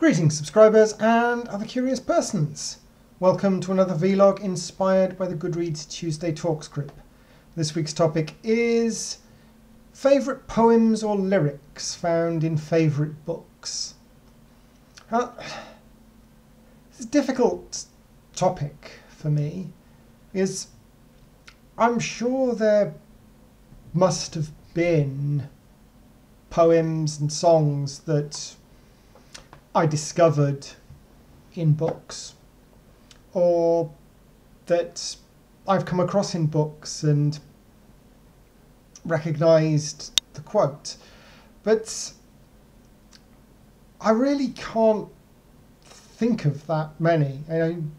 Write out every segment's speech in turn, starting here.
Greetings subscribers and other curious persons! Welcome to another vlog inspired by the Goodreads Tuesday Talks group. This week's topic is favourite poems or lyrics found in favourite books. It's a difficult topic for me, because I'm sure there must have been poems and songs that I discovered in books, or that I've come across in books and recognised the quote, but I really can't think of that many. I'm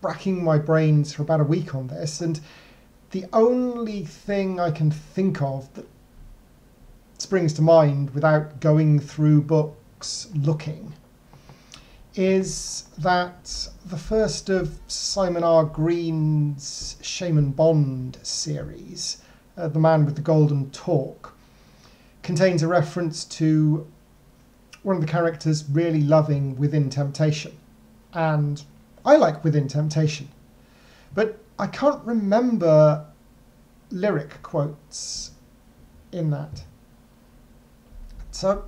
racking my brains for about a week on this, and the only thing I can think of that springs to mind without going through books looking is that the first of Simon R. Green's Shaman Bond series, The Man with the Golden Torc, contains a reference to one of the characters really loving Within Temptation, and I like Within Temptation, but I can't remember lyric quotes in that. So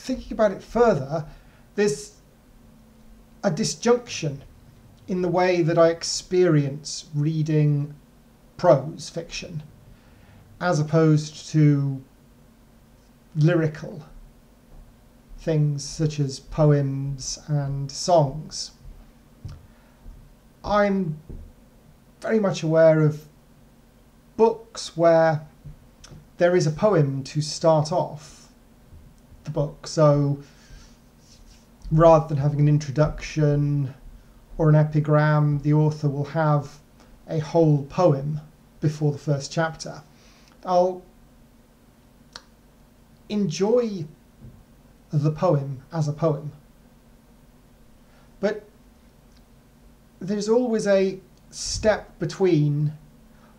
thinking about it further, there's a disjunction in the way that I experience reading prose fiction as opposed to lyrical things such as poems and songs. I'm very much aware of books where there is a poem to start off the book, so rather than having an introduction or an epigram, the author will have a whole poem before the first chapter. I'll enjoy the poem as a poem, but there's always a step between,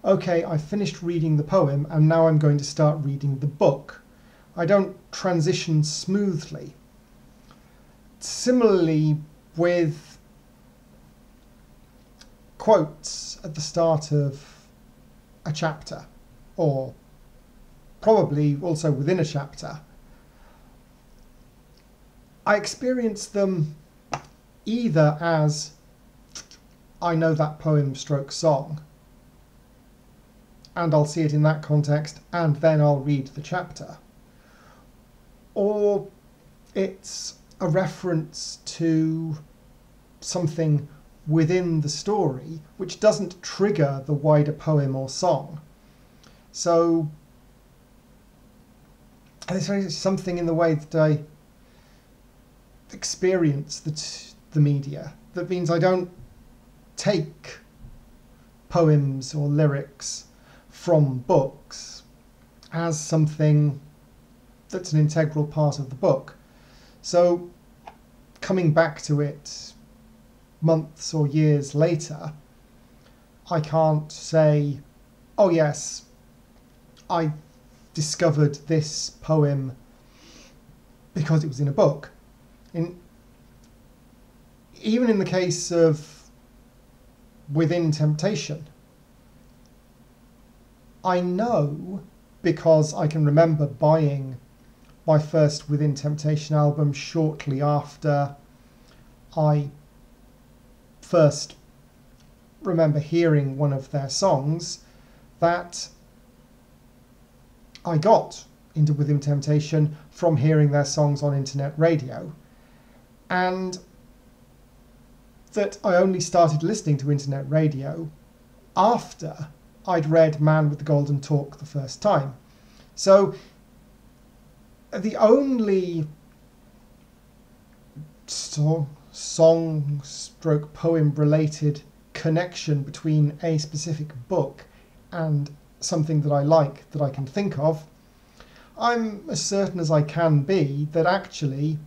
okay, I finished reading the poem and now I'm going to start reading the book. I don't transition smoothly. Similarly with quotes at the start of a chapter, or probably also within a chapter, I experience them either as I know that poem stroke song and I'll see it in that context and then I'll read the chapter, or it's a reference to something within the story which doesn't trigger the wider poem or song. So there's something in the way that I experience the media that means I don't take poems or lyrics from books as something that's an integral part of the book. So coming back to it months or years later, I can't say, oh yes, I discovered this poem because it was in a book. Even in the case of Within Temptation, I know because I can remember buying my first Within Temptation album shortly after I first remember hearing one of their songs that I got into Within Temptation from hearing their songs on internet radio, and that I only started listening to internet radio after I'd read Man with the Golden Torc the first time. So the only song/poem related connection between a specific book and something that I like that I can think of, I'm as certain as I can be that actually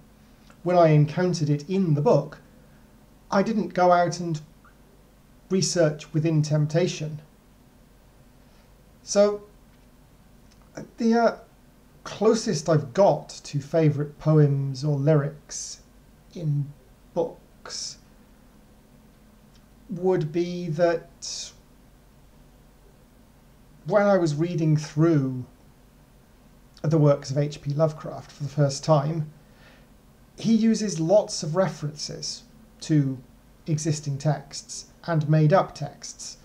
when I encountered it in the book, I didn't go out and research Within Temptation. So the closest I've got to favourite poems or lyrics in books would be that when I was reading through the works of H.P. Lovecraft for the first time, he uses lots of references to existing texts and made-up texts.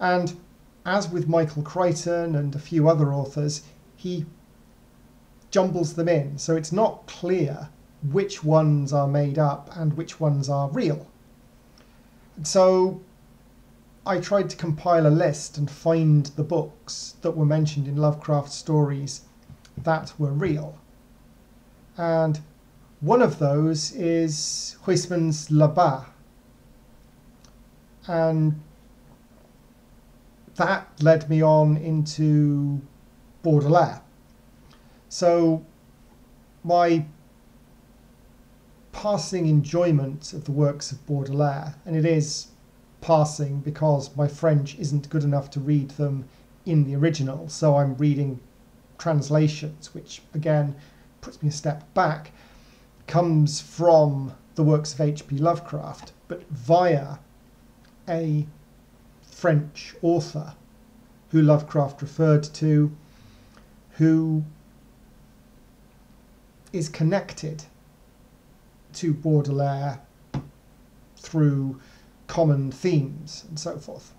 And as with Michael Crichton and a few other authors, he jumbles them in, so it's not clear which ones are made up and which ones are real. And so I tried to compile a list and find the books that were mentioned in Lovecraft's stories that were real. And one of those is Huysmans' Là-Bas. And that led me on into Baudelaire. So my passing enjoyment of the works of Baudelaire, and it is passing because my French isn't good enough to read them in the original, so I'm reading translations, which again puts me a step back, comes from the works of H.P. Lovecraft, but via a French author who Lovecraft referred to, who is connected to Baudelaire through common themes and so forth.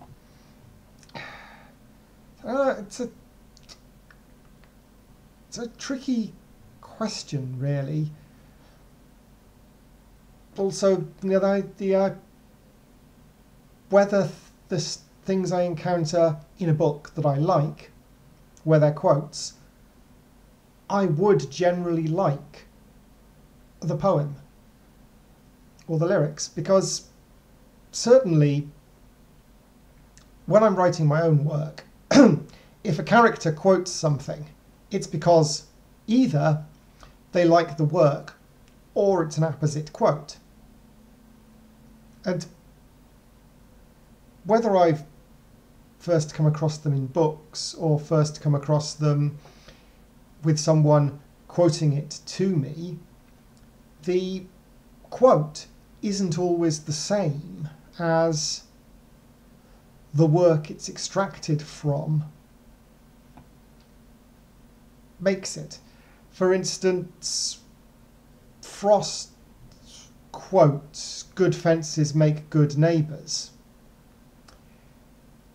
It's a tricky question, really. Also, you know, the idea whether the things I encounter in a book that I like, where they're quotes, I would generally like the poem or the lyrics, because certainly when I'm writing my own work, if a character quotes something, it's because either they like the work or it's an apposite quote. And whether I've first come across them in books or first come across them with someone quoting it to me, the quote isn't always the same as the work it's extracted from makes it. For instance, Frost quotes, "Good fences make good neighbours."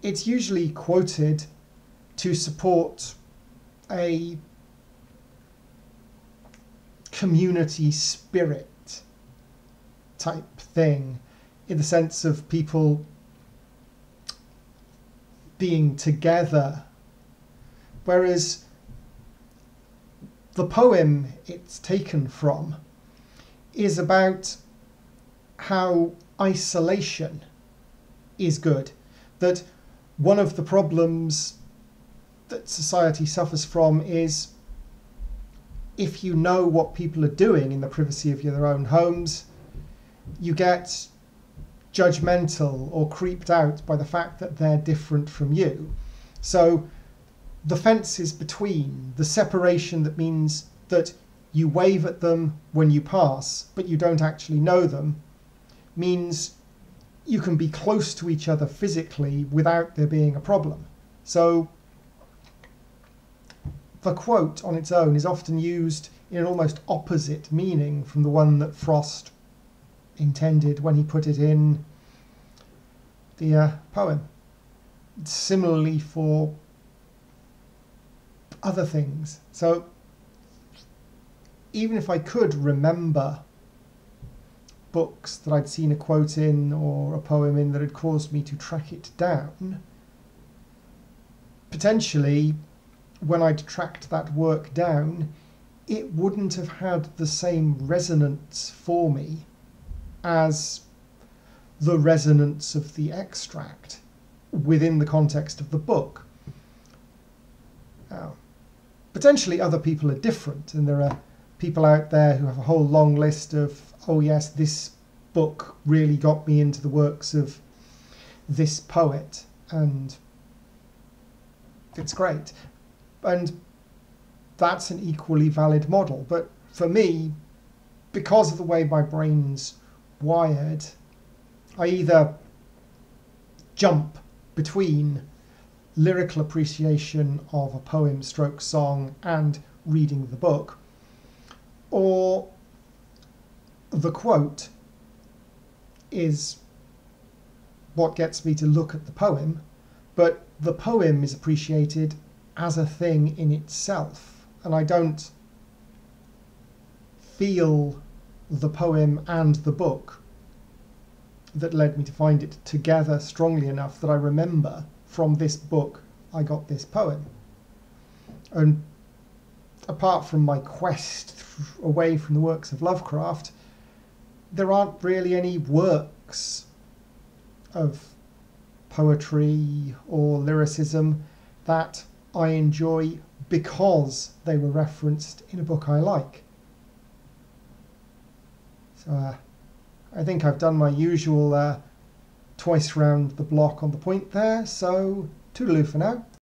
It's usually quoted to support a community spirit type thing, in the sense of people being together, whereas the poem it's taken from is about how isolation is good. That one of the problems that society suffers from is if you know what people are doing in the privacy of their own homes, you get judgmental or creeped out by the fact that they're different from you. So the fences between, the separation that means that you wave at them when you pass, but you don't actually know them, means you can be close to each other physically without there being a problem. So the quote on its own is often used in an almost opposite meaning from the one that Frost intended when he put it in the poem. Similarly for other things. So even if I could remember books that I'd seen a quote in or a poem in that had caused me to track it down, potentially when I'd tracked that work down, it wouldn't have had the same resonance for me as the resonance of the extract within the context of the book. Now, potentially other people are different, and there are people out there who have a whole long list of, oh yes, this book really got me into the works of this poet, and it's great. And that's an equally valid model. But for me, because of the way my brain's wired, I either jump between lyrical appreciation of a poem stroke song and reading the book, or the quote is what gets me to look at the poem, but the poem is appreciated as a thing in itself, and I don't feel the poem and the book that led me to find it together strongly enough that I remember from this book I got this poem. And apart from my quest away from the works of Lovecraft, there aren't really any works of poetry or lyricism that I enjoy because they were referenced in a book I like. So I think I've done my usual twice round the block on the point there, so toodaloo for now.